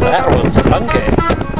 That was funky.